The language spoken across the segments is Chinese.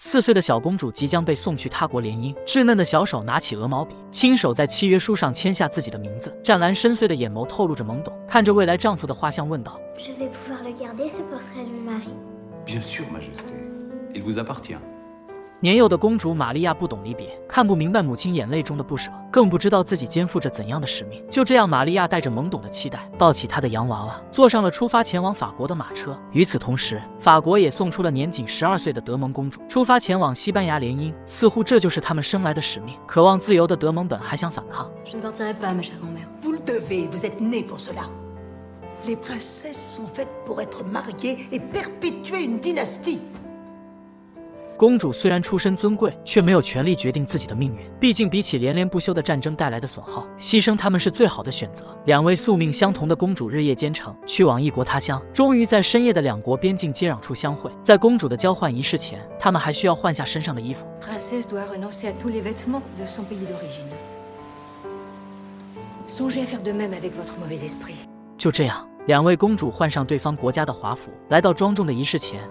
4岁的小公主即将被送去他国联姻，稚嫩的小手拿起鹅毛笔，亲手在契约书上签下自己的名字。湛蓝深邃的眼眸透露着懵懂，看着未来丈夫的画像问道：“年幼的公主玛利亚不懂离别，看不明白母亲眼泪中的不舍，更不知道自己肩负着怎样的使命。就这样，玛利亚带着懵懂的期待，抱起她的洋娃娃，坐上了出发前往法国的马车。与此同时，法国也送出了年仅12岁的德蒙公主，出发前往西班牙联姻。似乎这就是他们生来的使命。渴望自由的德蒙本还想反抗。” « 公主虽然出身尊贵，却没有权利决定自己的命运。毕竟，比起连连不休的战争带来的损耗，牺牲他们是最好的选择。”两位宿命相同的公主日夜兼程，去往异国他乡，终于在深夜的两国边境接壤处相会。在公主的交换仪式前，他们还需要换下身上的衣服。就这样，两位公主换上对方国家的华服，来到庄重的仪式前。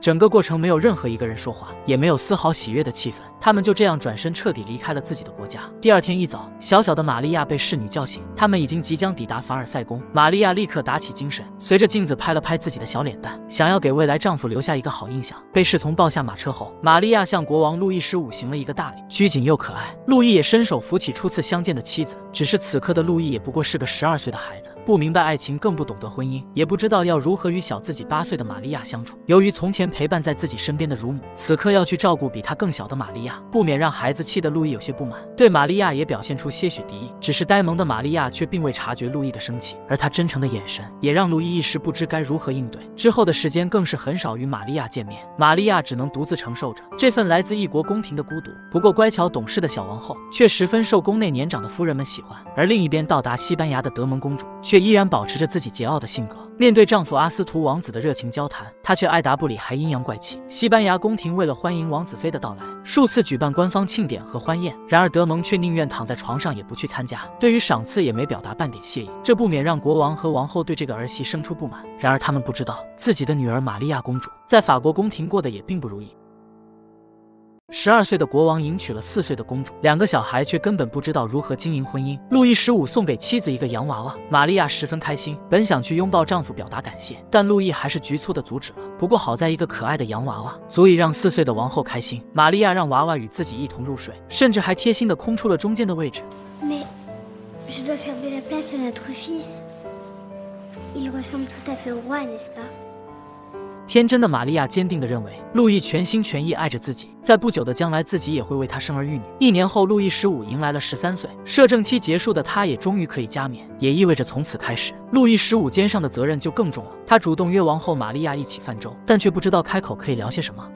整个过程没有任何一个人说话，也没有丝毫喜悦的气氛。他们就这样转身彻底离开了自己的国家。第二天一早，小小的玛利亚被侍女叫醒，他们已经即将抵达凡尔赛宫。玛利亚立刻打起精神，随着镜子拍了拍自己的小脸蛋，想要给未来丈夫留下一个好印象。被侍从抱下马车后，玛利亚向国王路易15行了一个大礼，拘谨又可爱。路易也伸手扶起初次相见的妻子，只是此刻的路易也不过是个12岁的孩子，不明白爱情，更不懂得婚姻，也不知道要如何与小自己8岁的玛利亚相处。由于从前 陪伴在自己身边的乳母，此刻要去照顾比她更小的玛利亚，不免让孩子气的路易有些不满，对玛利亚也表现出些许敌意。只是呆萌的玛利亚却并未察觉路易的生气，而她真诚的眼神也让路易一时不知该如何应对。之后的时间更是很少与玛利亚见面，玛利亚只能独自承受着这份来自异国宫廷的孤独。不过乖巧懂事的小王后却十分受宫内年长的夫人们喜欢，而另一边到达西班牙的德蒙公主却依然保持着自己桀骜的性格。 面对丈夫阿斯图王子的热情交谈，她却爱答不理，还阴阳怪气。西班牙宫廷为了欢迎王子妃的到来，数次举办官方庆典和欢宴，然而德蒙却宁愿躺在床上也不去参加，对于赏赐也没表达半点谢意，这不免让国王和王后对这个儿媳生出不满。然而他们不知道，自己的女儿玛利亚公主在法国宫廷过得也并不如意。 12岁的国王迎娶了4岁的公主，两个小孩却根本不知道如何经营婚姻。路易15送给妻子一个洋娃娃，玛利亚十分开心，本想去拥抱丈夫表达感谢，但路易还是局促地阻止了。不过好在一个可爱的洋娃娃足以让4岁的王后开心，玛利亚让娃娃与自己一同入睡，甚至还贴心地空出了中间的位置。天真的玛利亚坚定地认为，路易全心全意爱着自己，在不久的将来，自己也会为他生儿育女。1年后，路易15迎来了13岁，摄政期结束的他也终于可以加冕，也意味着从此开始，路易15肩上的责任就更重了。他主动约王后玛利亚一起泛舟，但却不知道开口可以聊些什么。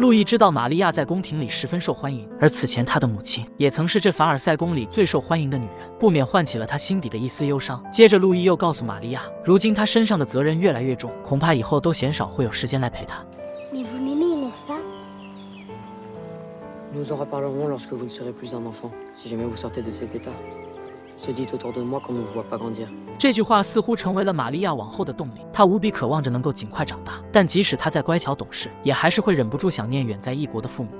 路易知道玛利亚在宫廷里十分受欢迎，而此前她的母亲也曾是这凡尔赛宫里最受欢迎的女人，不免唤起了他心底的一丝忧伤。接着，路易又告诉玛利亚，如今她身上的责任越来越重，恐怕以后都鲜少会有时间来陪她。这句话似乎成为了玛利亚往后的动力，她无比渴望着能够尽快长大，但即使她再乖巧懂事，也还是会忍不住想念远在异国的父母。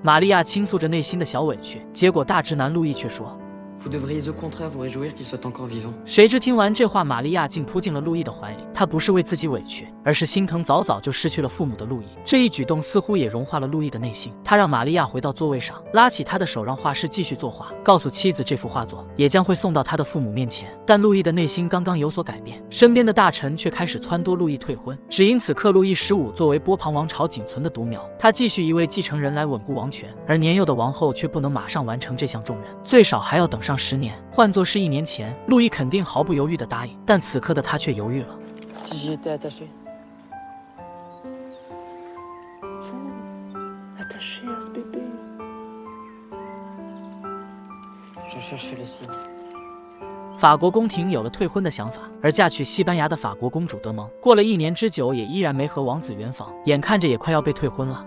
玛利亚倾诉着内心的小委屈，结果大直男路易却说。 谁知听完这话，玛利亚竟扑进了路易的怀里。她不是为自己委屈，而是心疼早早就失去了父母的路易。这一举动似乎也融化了路易的内心。他让玛利亚回到座位上，拉起她的手，让画师继续作画，告诉妻子这幅画作也将会送到他的父母面前。但路易的内心刚刚有所改变，身边的大臣却开始撺掇路易退婚，只因此刻路易15作为波旁王朝仅存的独苗，他继续一位继承人来稳固王权，而年幼的王后却不能马上完成这项重任，最少还要等上 10年，换作是1年前，路易肯定毫不犹豫地答应，但此刻的他却犹豫了。法国宫廷有了退婚的想法，而嫁去西班牙的法国公主德蒙，过了1年之久也依然没和王子圆房，眼看着也快要被退婚了。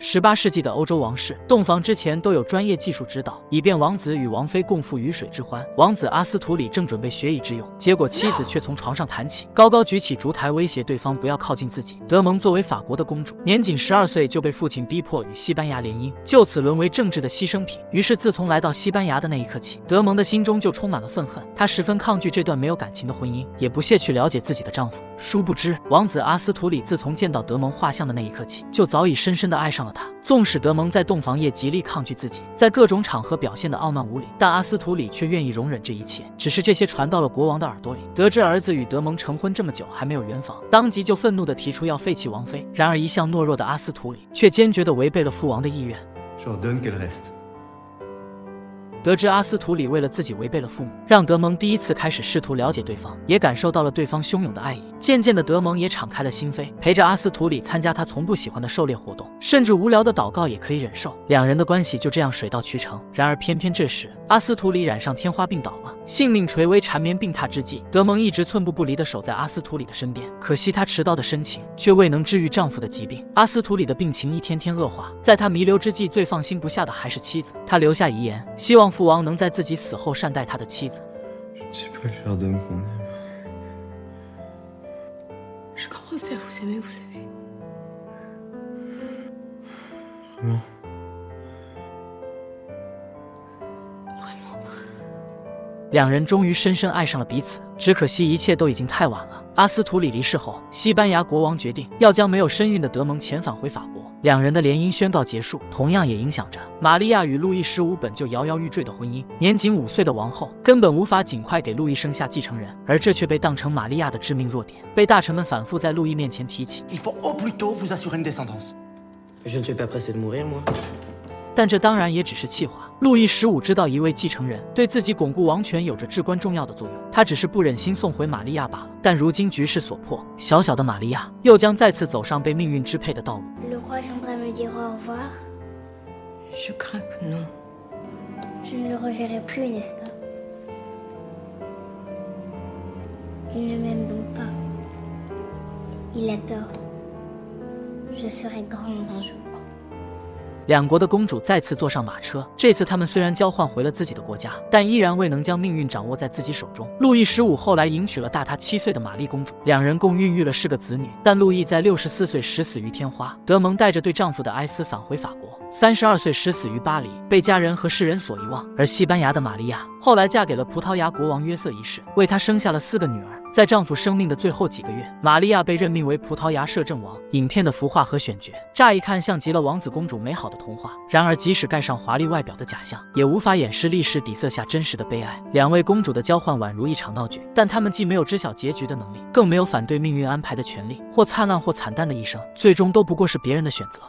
18世纪的欧洲王室洞房之前都有专业技术指导，以便王子与王妃共赴鱼水之欢。王子阿斯图里正准备学以致用，结果妻子却从床上弹起，高高举起烛台，威胁对方不要靠近自己。德蒙作为法国的公主，年仅12岁就被父亲逼迫与西班牙联姻，就此沦为政治的牺牲品。于是，自从来到西班牙的那一刻起，德蒙的心中就充满了愤恨。她十分抗拒这段没有感情的婚姻，也不屑去了解自己的丈夫。殊不知，王子阿斯图里自从见到德蒙画像的那一刻起，就早已深深的爱上了 他。纵使德蒙在洞房夜极力抗拒自己，在各种场合表现的傲慢无礼，但阿斯图里却愿意容忍这一切。只是这些传到了国王的耳朵里，得知儿子与德蒙成婚这么久还没有圆房，当即就愤怒地提出要废弃王妃。然而一向懦弱的阿斯图里却坚决地违背了父王的意愿。 得知阿斯图里为了自己违背了父母，让德蒙第一次开始试图了解对方，也感受到了对方汹涌的爱意。渐渐的，德蒙也敞开了心扉，陪着阿斯图里参加他从不喜欢的狩猎活动，甚至无聊的祷告也可以忍受。两人的关系就这样水到渠成。然而，偏偏这时阿斯图里染上天花病倒了，性命垂危。缠绵病榻之际，德蒙一直寸步不离的守在阿斯图里的身边。可惜她迟到的深情却未能治愈丈夫的疾病。阿斯图里的病情一天天恶化，在他弥留之际，最放心不下的还是妻子。他留下遗言，希望 父王能在自己死后善待他的妻子。两人终于深深爱上了彼此，只可惜一切都已经太晚了。阿斯图里离世后，西班牙国王决定要将没有身孕的德蒙遣返回法国。 两人的联姻宣告结束，同样也影响着玛利亚与路易15本就摇摇欲坠的婚姻。年仅5岁的王后根本无法尽快给路易生下继承人，而这却被当成玛利亚的致命弱点，被大臣们反复在路易面前提起。但这当然也只是气话。 路易15知道一位继承人对自己巩固王权有着至关重要的作用，他只是不忍心送回玛利亚罢了。但如今局势所迫，小小的玛利亚又将再次走上被命运支配的道路。两国的公主再次坐上马车。这次，他们虽然交换回了自己的国家，但依然未能将命运掌握在自己手中。路易15后来迎娶了大他7岁的玛丽公主，两人共孕育了4个子女。但路易在64岁时死于天花。德蒙带着对丈夫的哀思返回法国，32岁时死于巴黎，被家人和世人所遗忘。而西班牙的玛利亚后来嫁给了葡萄牙国王约瑟一世，为他生下了4个女儿。 在丈夫生命的最后几个月，玛利亚被任命为葡萄牙摄政王。影片的服化和选角，乍一看像极了王子公主美好的童话。然而，即使盖上华丽外表的假象，也无法掩饰历史底色下真实的悲哀。两位公主的交换宛如一场闹剧，但她们既没有知晓结局的能力，更没有反对命运安排的权利。或灿烂，或惨淡的一生，最终都不过是别人的选择。